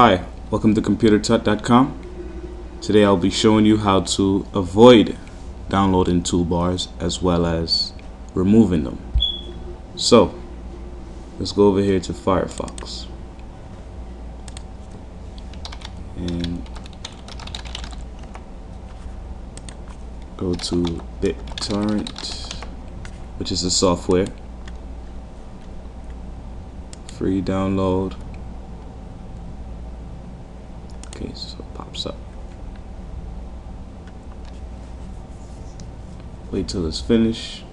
Hi, welcome to ComputerTut.com. Today I'll be showing you how to avoid downloading toolbars as well as removing them. So let's go over here to Firefox and go to BitTorrent, which is the software, free download. Okay, so it pops up. Wait till it's finished.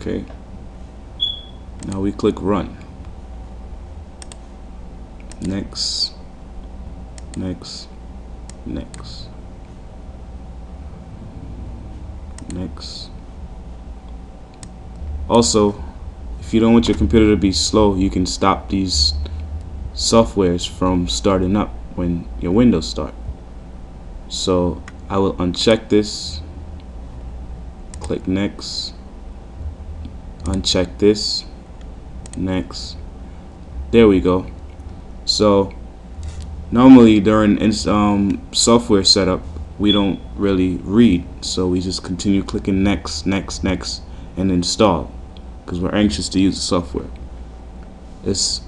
Okay, now we click run. Next, next, next, next. Also, if you don't want your computer to be slow, you can stop these softwares from starting up when your windows start. So I will uncheck this, click next, uncheck this, next. There we go. So normally during software setup, we don't really read, so we just continue clicking next, next, next, and install, because we're anxious to use the software. It's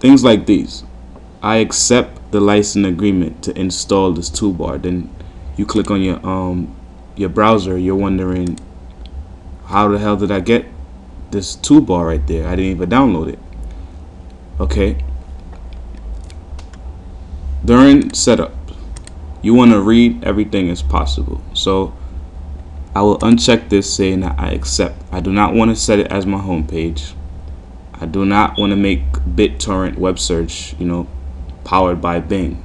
things like these. I accept the license agreement to install this toolbar. Then you click on your browser. You're wondering, how the hell did I get this toolbar right there? I didn't even download it. Okay. During setup, you want to read everything as possible. So I will uncheck this, saying that I accept. I do not want to set it as my home page. I do not want to make BitTorrent web search, you know, powered by Bing.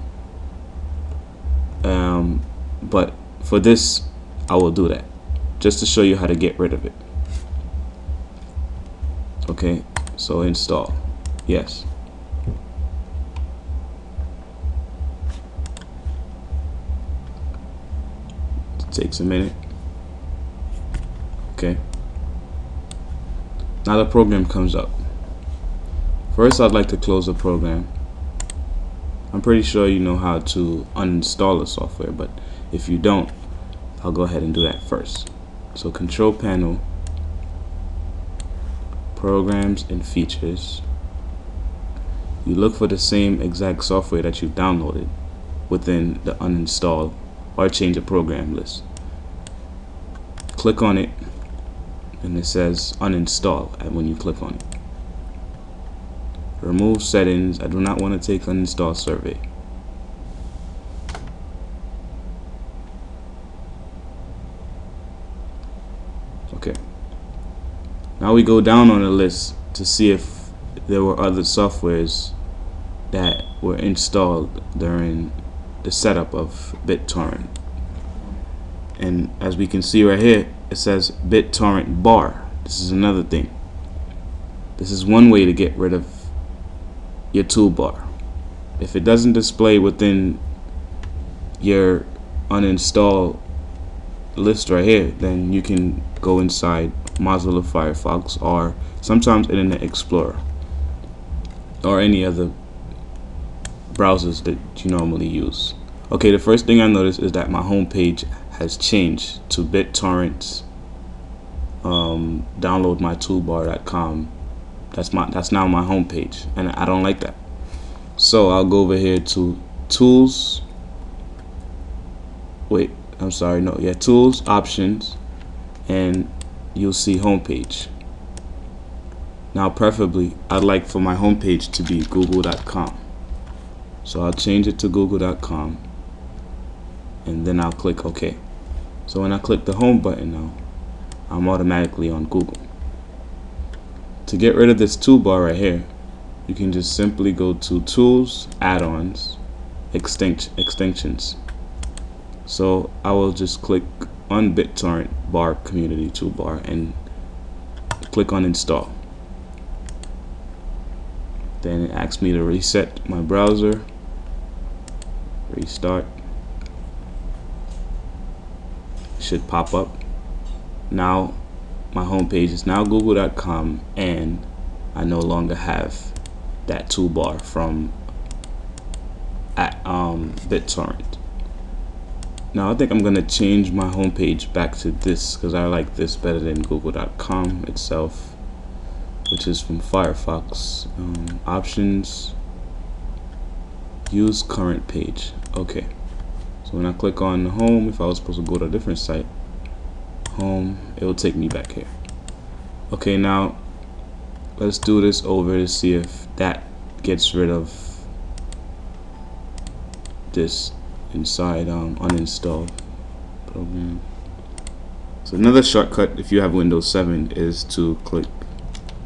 But for this, I will do that just to show you how to get rid of it. Okay, so install. Yes. It takes a minute. Okay. Now the program comes up. First, I'd like to close the program. I'm pretty sure you know how to uninstall the software, but if you don't, I'll go ahead and do that first. So Control Panel, Programs and Features. You look for the same exact software that you downloaded within the uninstall or change a program list. Click on it, and it says uninstall. And when you click on it, remove settings. I do not want to take uninstall survey. Okay. Now we go down on the list to see if there were other softwares that were installed during the setup of BitTorrent. And as we can see right here, it says BitTorrent Bar. This is another thing. This is one way to get rid of your toolbar. If it doesn't display within your uninstall list right here, then you can go inside Mozilla Firefox, or sometimes Internet Explorer, or any other browsers that you normally use. Okay, the first thing I noticed is that my home page has changed to BitTorrent's downloadmytoolbar.com. That's now my home page, and I don't like that. So I'll go over here to Tools. Wait, I'm sorry, no, yeah, Tools, Options, and you'll see Homepage. Now, preferably, I'd like for my homepage to be Google.com. So I'll change it to Google.com, and then I'll click OK. So when I click the Home button now, I'm automatically on Google. To get rid of this toolbar right here, you can just simply go to Tools, Add-ons, Extensions. So I will just click on BitTorrent Bar Community Toolbar and click on Install. Then it asks me to reset my browser, restart. It should pop up. now my home page is now google.com, and I no longer have that toolbar from BitTorrent. Now I think I'm gonna change my home page back to this because I like this better than google.com itself, which is from Firefox. Options, use current page. Okay, so when I click on home, if I was supposed to go to a different site, home, it will take me back here. Okay, now let's do this over to see if that gets rid of this inside uninstall program. So another shortcut if you have Windows 7 is to click,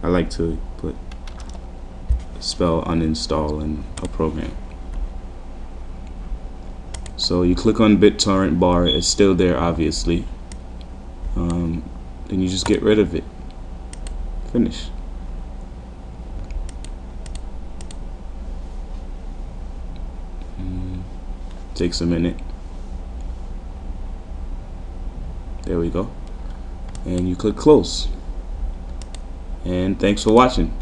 I like to put spell uninstall in a program. So you click on BitTorrent Bar, it's still there obviously, and you just get rid of it. Finish. Takes a minute. There we go. And you click close. And thanks for watching.